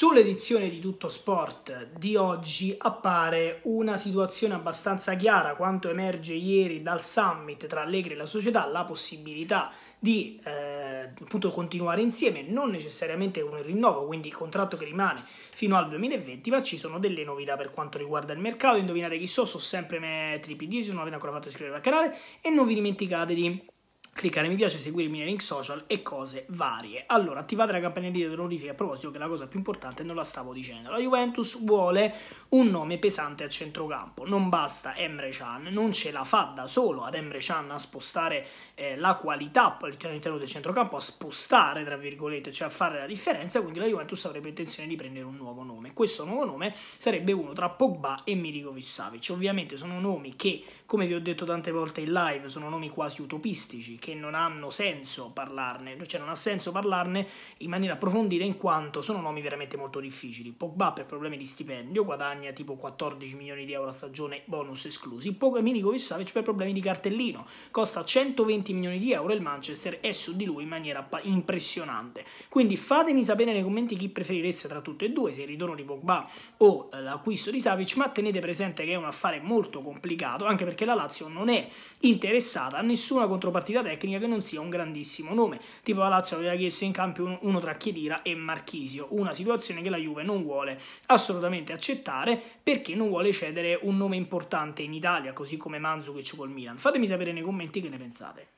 Sull'edizione di Tutto Sport di oggi appare una situazione abbastanza chiara, quanto emerge ieri dal summit tra Allegri e la società, la possibilità di appunto continuare insieme, non necessariamente con il rinnovo, quindi il contratto che rimane fino al 2020, ma ci sono delle novità per quanto riguarda il mercato. Indovinate chi sono sempre me, Tripdis, non avete ancora fatto iscrivervi al canale e non vi dimenticate di cliccare mi piace, seguire i miei link social e cose varie. Allora, attivate la campanellina delle notifiche, a proposito che la cosa più importante non la stavo dicendo. La Juventus vuole un nome pesante a centrocampo, non basta Emre Can, non ce la fa da solo ad Emre Can a spostare la qualità all'interno del centrocampo, a spostare tra virgolette, cioè a fare la differenza, quindi la Juventus avrebbe intenzione di prendere un nuovo nome. Questo nuovo nome sarebbe uno tra Pogba e Milinković-Savić. Ovviamente sono nomi che, come vi ho detto tante volte in live, sono nomi quasi utopistici, che non hanno senso parlarne, cioè non ha senso parlarne in maniera approfondita in quanto sono nomi veramente molto difficili. Pogba per problemi di stipendio guadagna tipo 14 milioni di euro a stagione, bonus esclusi. Milinković-Savić per problemi di cartellino costa 120 milioni di euro e il Manchester è su di lui in maniera impressionante. Quindi fatemi sapere nei commenti chi preferireste tra tutte e due, se il ritorno di Pogba o l'acquisto di Savic, ma tenete presente che è un affare molto complicato, anche perché la Lazio non è interessata a nessuna contropartita tecnica che non sia un grandissimo nome, tipo la Lazio aveva chiesto in cambio uno tra Khedira e Marchisio, una situazione che la Juve non vuole assolutamente accettare perché non vuole cedere un nome importante in Italia, così come Manzukic col Milan. Fatemi sapere nei commenti che ne pensate.